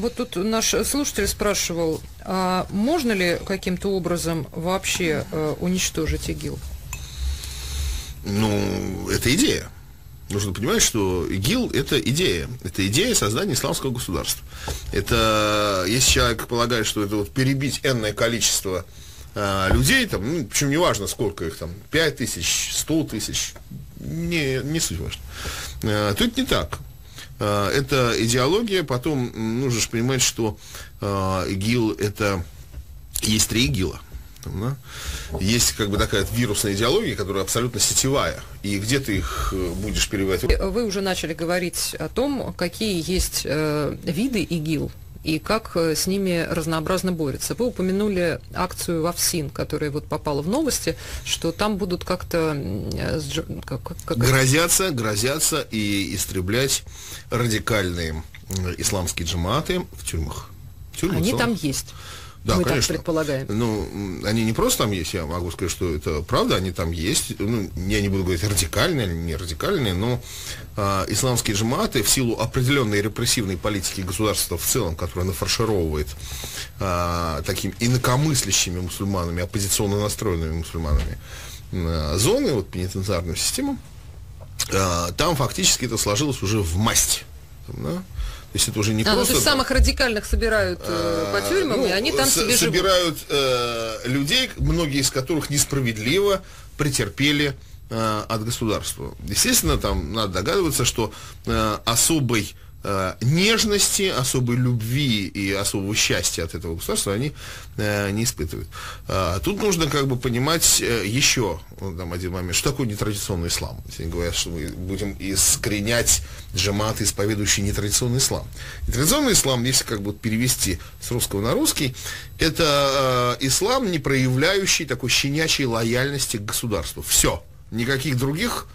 Вот тут наш слушатель спрашивал, а можно ли каким-то образом вообще уничтожить ИГИЛ? Ну, это идея. Нужно понимать, что ИГИЛ – это идея. Это идея создания исламского государства. Это, если человек полагает, что это вот перебить энное количество людей, там, ну, причем неважно, сколько их там, 5000, 100 тысяч, не суть важно, то это не так. Это идеология, потом нужно же понимать, что ИГИЛ это... Есть три ИГИЛа. Да? Есть как бы такая вирусная идеология, которая абсолютно сетевая. И где ты их будешь переводить? Вы уже начали говорить о том, какие есть виды ИГИЛ и как с ними разнообразно борется. Вы упомянули акцию «ВАФСИН», которая вот попала в новости, что там будут как-то... Грозятся и истреблять радикальные исламские джамааты в тюрьмах. Они там есть. Да, мы, конечно, так предполагаем. Ну, они не просто там есть, я могу сказать, что это правда, они там есть. Ну, я не буду говорить радикальные или не радикальные, но исламские джамааты в силу определенной репрессивной политики государства в целом, которая нафаршировывает такими инакомыслящими мусульманами, оппозиционно настроенными мусульманами зоны, вот пенитенциарную систему, там фактически это сложилось уже в масть. Там, да? То есть это уже не просто... То есть самых радикальных собирают по тюрьмам, и они там себе живут. Собирают людей, многие из которых несправедливо претерпели от государства. Естественно, там надо догадываться, что особой нежности, особой любви и особого счастья от этого государства они не испытывают. Тут нужно как бы понимать еще там один момент, что такое нетрадиционный ислам. Если они говорят, что мы будем искоренять джамааты, исповедующие нетрадиционный ислам. Нетрадиционный ислам, если как бы перевести с русского на русский, это ислам, не проявляющий такой щенячьей лояльности к государству. Все. Никаких других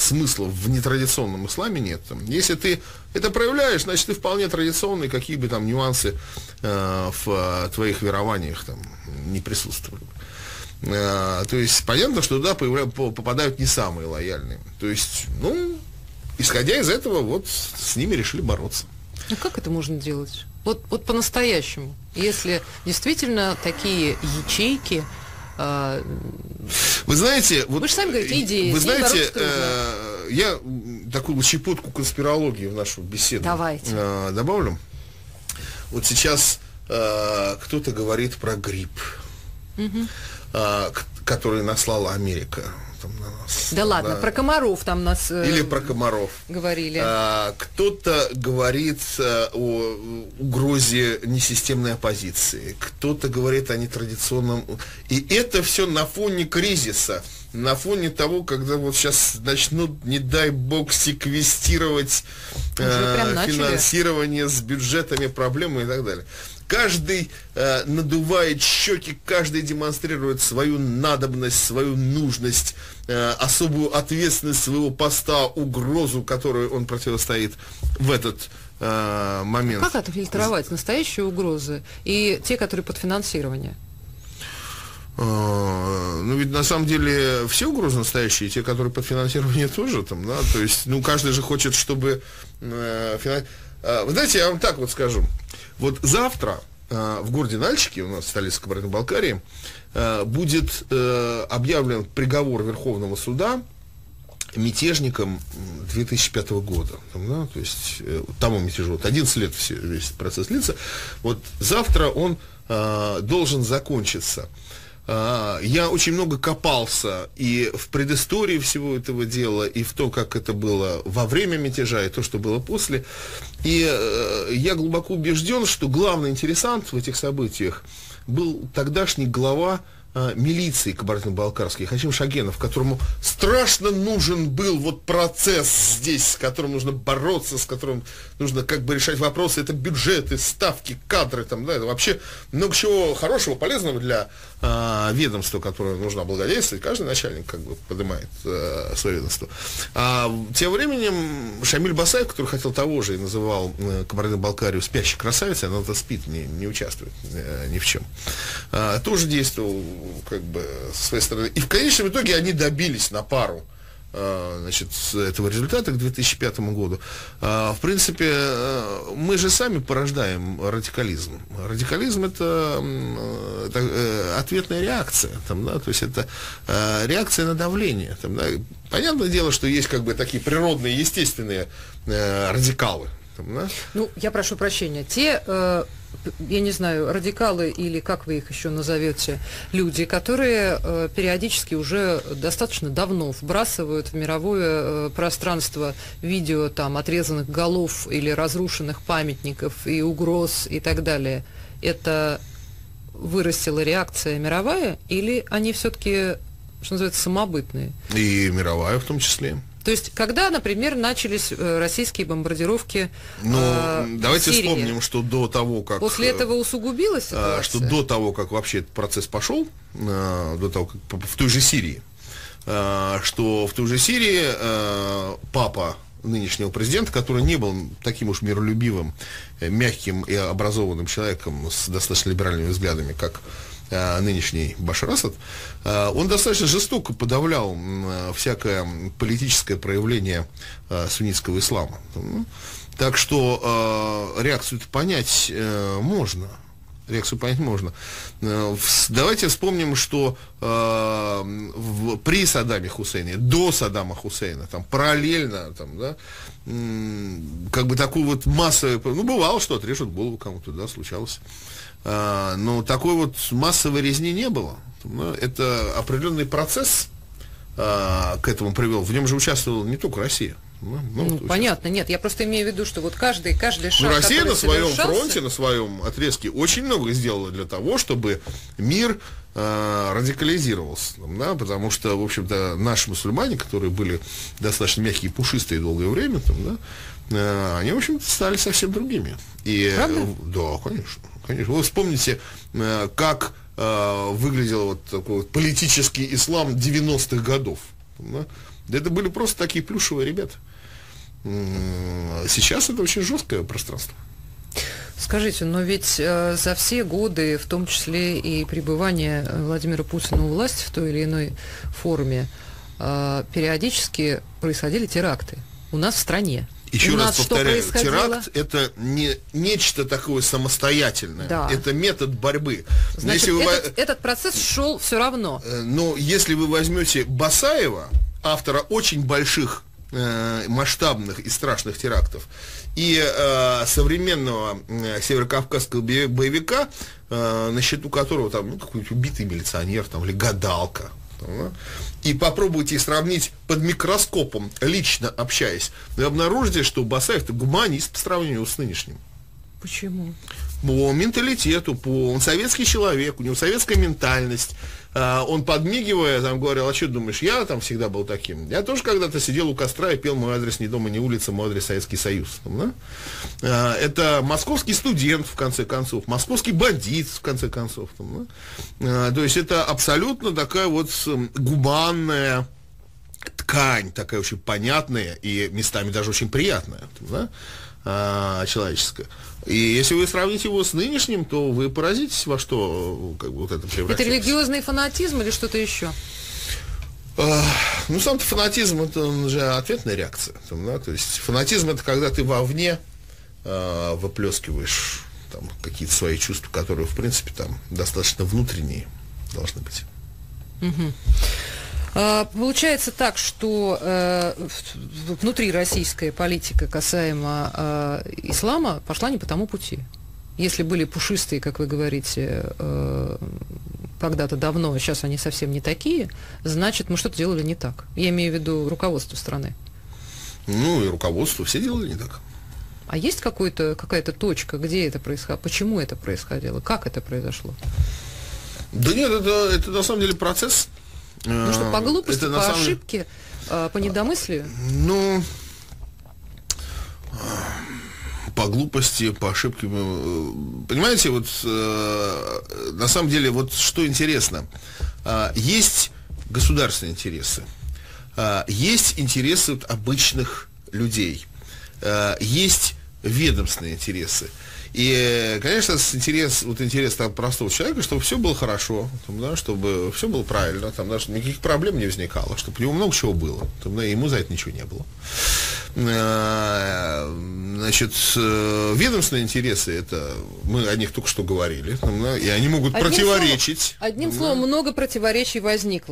смысла в нетрадиционном исламе нет. Если ты это проявляешь, значит, ты вполне традиционный, какие бы там нюансы в твоих верованиях там не присутствовали. То есть понятно, что туда попадают не самые лояльные. То есть, ну, исходя из этого, вот с ними решили бороться. А как это можно делать? Вот по-настоящему. Если действительно такие ячейки... Вы знаете, вот, вы же сами говорите, идеи. Вы знаете, я такую щепотку конспирологии в нашу беседу добавлю. Вот сейчас кто-то говорит про грипп, который наслала Америка. Там, на нас, да ладно, про комаров там нас или про комаров говорили. Кто-то говорит о угрозе несистемной оппозиции, кто-то говорит о нетрадиционном. И это все на фоне кризиса, на фоне того, когда вот сейчас начнут, не дай бог, секвестировать финансирование с бюджетами, проблемы и так далее. Каждый надувает щеки, каждый демонстрирует свою надобность, свою нужность, особую ответственность своего поста, угрозу, которую он противостоит в этот момент. Как отфильтровать настоящие угрозы и те, которые под финансирование? Ну, ведь на самом деле все угрозы настоящие, те, которые под финансирование тоже там, да, то есть, ну, каждый же хочет, чтобы... Вы знаете, я вам так вот скажу. Вот завтра в городе Нальчике, у нас столица Кабардино-Балкарии, будет объявлен приговор Верховного суда мятежникам 2005 года. Там, да, то есть тому мятежу, вот 11 лет весь процесс длится. Вот завтра он должен закончиться. Я очень много копался и в предыстории всего этого дела, и в том, как это было во время мятежа, и то, что было после. И я глубоко убежден, что главный интересант в этих событиях был тогдашний глава милиции кабардино-балкарской, Хачим Шагенов, которому страшно нужен был вот процесс здесь, с которым нужно бороться, с которым нужно как бы решать вопросы, это бюджеты, ставки, кадры, там, да, это вообще много чего хорошего, полезного для ведомства, которое нужно облагодействовать, каждый начальник как бы поднимает свое ведомство. А тем временем Шамиль Басаев, который хотел того же и называл Кабардино-Балкарию спящей красавицей, она-то спит, не участвует ни в чем, тоже действовал как бы со своей стороны. И в конечном итоге они добились на пару значит, этого результата к 2005 году, в принципе, мы же сами порождаем радикализм. Радикализм — это ответная реакция, там, да, то есть это реакция на давление. Там, да. Понятное дело, что есть как бы такие природные, естественные радикалы. Там, да. Ну, я прошу прощения, те... я не знаю, радикалы или как вы их еще назовете, люди, которые периодически уже достаточно давно вбрасывают в мировое пространство видео там отрезанных голов или разрушенных памятников и угроз и так далее. Это вырастила реакция мировая или они все-таки, что называется, самобытные? И мировая в том числе. То есть, когда, например, начались российские бомбардировки давайте в Сирии, вспомним, что до того, как... После этого усугубилась ситуация? Что до того, как вообще этот процесс пошел, до того, как в той же Сирии, что в той же Сирии папа нынешнего президента, который не был таким уж миролюбивым, мягким и образованным человеком с достаточно либеральными взглядами, как... нынешний Башар Асад, он достаточно жестоко подавлял всякое политическое проявление суннитского ислама. Так что реакцию-то понять можно. Реакцию понять можно. Давайте вспомним, что при Саддаме Хусейне, до Саддама Хусейна, там параллельно, там, да, как бы такую вот массовую... Ну, бывало, что отрежут голову кому-то, да, случалось. Но такой вот массовой резни не было. Это определенный процесс к этому привел. В нем же участвовала не только Россия. Ну, понятно, нет, я просто имею в виду, что вот каждый шаг, Россия на своем фронте, на своем отрезке очень много сделала для того, чтобы мир радикализировался, да, потому что, в общем-то, наши мусульмане, которые были достаточно мягкие и пушистые долгое время, там, да, они, в общем-то, стали совсем другими. И, правда? Да, конечно, конечно. Вы вспомните, как выглядел вот такой вот политический ислам 90-х годов. Там, да? Это были просто такие плюшевые ребята. Сейчас это очень жесткое пространство. Скажите, но ведь за все годы, в том числе и пребывание Владимира Путина у власти в той или иной форме, периодически происходили теракты у нас в стране. Еще раз повторяю, теракт – это не нечто такое самостоятельное, да. Это метод борьбы. Значит, если вы... этот процесс шел все равно. Но если вы возьмете Басаева, автора очень больших, масштабных и страшных терактов, и современного северокавказского боевика, на счету которого там, ну, какой-нибудь убитый милиционер там, или гадалка, там, да? И попробуйте их сравнить под микроскопом, лично общаясь, вы обнаружите, что Басаев-то гуманист по сравнению с нынешним. Почему? По менталитету, он советский человек, у него советская ментальность. Он, подмигивая, там говорил: а что думаешь, я там всегда был таким? Я тоже когда-то сидел у костра и пел: мой адрес не дома, не улица, мой адрес Советский Союз. Да? Это московский студент, в конце концов, московский бандит, в конце концов. Да? То есть это абсолютно такая вот гуманная ткань, такая очень понятная и местами даже очень приятная, да? Человеческая. И если вы сравните его с нынешним, то вы поразитесь, во что как бы вот это превратилось. Это религиозный фанатизм или что-то еще? Ну, сам-то фанатизм — это же ответная реакция. Там, да? То есть фанатизм — это когда ты вовне выплескиваешь какие-то свои чувства, которые, в принципе, там достаточно внутренние должны быть. Угу. Получается так, что внутрироссийская политика касаемо ислама пошла не по тому пути. Если были пушистые, как вы говорите, когда-то давно, а сейчас они совсем не такие, значит, мы что-то делали не так. Я имею в виду руководство страны. Ну и руководство все делали не так. А есть какая-то точка, где это происходило, почему это происходило, как это произошло? Да нет, это на самом деле процесс... Ну что, по глупости, это, по ошибке, по недомыслию? Ну, по глупости, по ошибке. Понимаете, вот на самом деле, вот что интересно. Есть государственные интересы, есть интересы обычных людей, есть ведомственные интересы. И, конечно, интерес там простого человека, чтобы все было хорошо, там, да, чтобы все было правильно, там, да, чтобы никаких проблем не возникало, чтобы у него много чего было, там, да, ему за это ничего не было. Значит, ведомственные интересы, это мы о них только что говорили, там, да, и они могут противоречить. Одним словом, много противоречий возникло.